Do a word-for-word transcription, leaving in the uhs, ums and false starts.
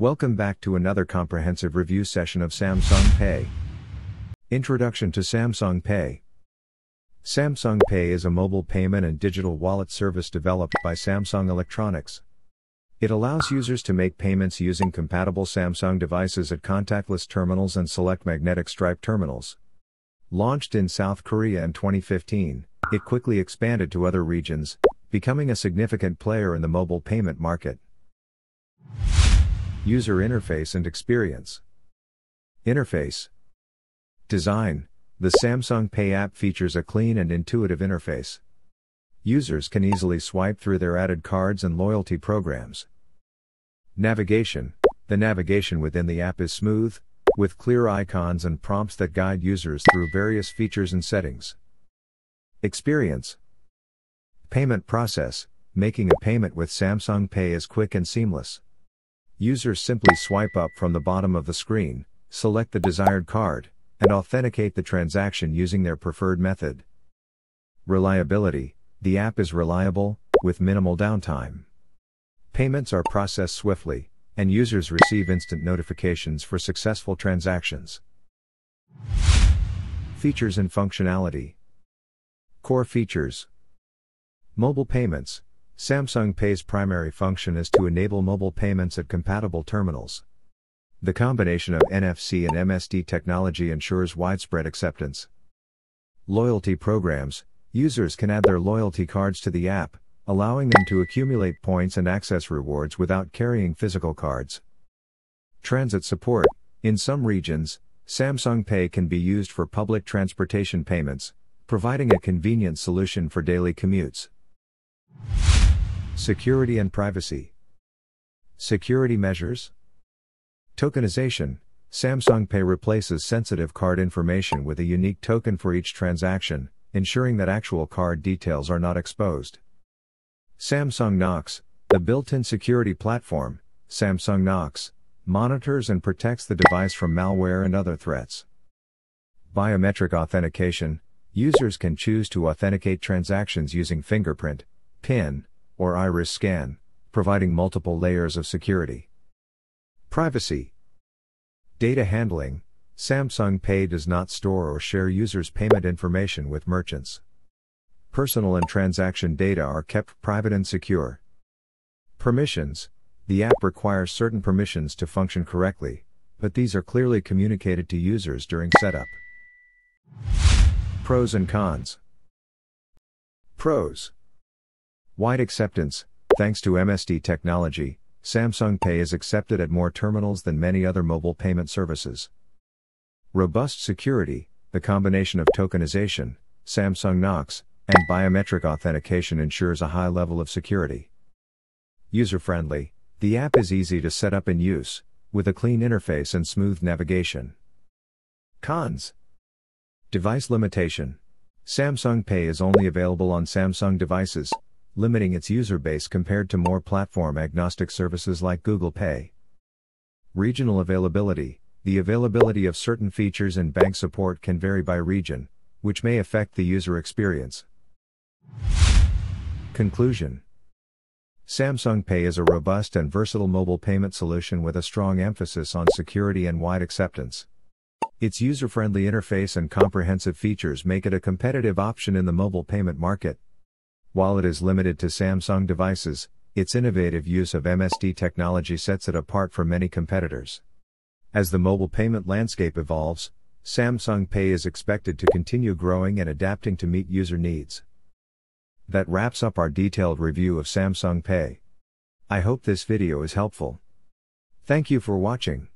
Welcome back to another comprehensive review session of Samsung Pay. Introduction to Samsung Pay. Samsung Pay is a mobile payment and digital wallet service developed by Samsung Electronics. It allows users to make payments using compatible Samsung devices at contactless terminals and select magnetic stripe terminals. Launched in South Korea in twenty fifteen, it quickly expanded to other regions, becoming a significant player in the mobile payment market. User interface and experience. Interface. Design. The Samsung Pay app features a clean and intuitive interface. Users can easily swipe through their added cards and loyalty programs. Navigation. The navigation within the app is smooth, with clear icons and prompts that guide users through various features and settings. Experience. Payment process. Making a payment with Samsung Pay is quick and seamless. Users simply swipe up from the bottom of the screen, select the desired card, and authenticate the transaction using their preferred method. Reliability. The app is reliable, with minimal downtime. Payments are processed swiftly, and users receive instant notifications for successful transactions. Features and functionality. Core features. Mobile payments. Samsung Pay's primary function is to enable mobile payments at compatible terminals. The combination of N F C and M S D technology ensures widespread acceptance. Loyalty programs. Users can add their loyalty cards to the app, allowing them to accumulate points and access rewards without carrying physical cards. Transit support. In some regions, Samsung Pay can be used for public transportation payments, providing a convenient solution for daily commutes. Security and privacy. Security measures. Tokenization. Samsung Pay replaces sensitive card information with a unique token for each transaction, ensuring that actual card details are not exposed. Samsung Knox, the built-in security platform. Samsung Knox monitors and protects the device from malware and other threats. Biometric authentication. Users can choose to authenticate transactions using fingerprint, PIN, or iris scan, providing multiple layers of security. Privacy. Data handling. Samsung Pay does not store or share users' payment information with merchants. Personal and transaction data are kept private and secure. Permissions. The app requires certain permissions to function correctly, but these are clearly communicated to users during setup. Pros and cons. Pros. Wide acceptance. Thanks to M S D technology, Samsung Pay is accepted at more terminals than many other mobile payment services. Robust security. The combination of tokenization, Samsung Knox, and biometric authentication ensures a high level of security. User-friendly. The app is easy to set up and use, with a clean interface and smooth navigation. Cons. Device limitation. Samsung Pay is only available on Samsung devices, limiting its user base compared to more platform-agnostic services like Google Pay. Regional availability. The availability of certain features and bank support can vary by region, which may affect the user experience. Conclusion. Samsung Pay is a robust and versatile mobile payment solution with a strong emphasis on security and wide acceptance. Its user-friendly interface and comprehensive features make it a competitive option in the mobile payment market. While it is limited to Samsung devices, its innovative use of M S D technology sets it apart from many competitors. As the mobile payment landscape evolves, Samsung Pay is expected to continue growing and adapting to meet user needs. That wraps up our detailed review of Samsung Pay. I hope this video is helpful. Thank you for watching.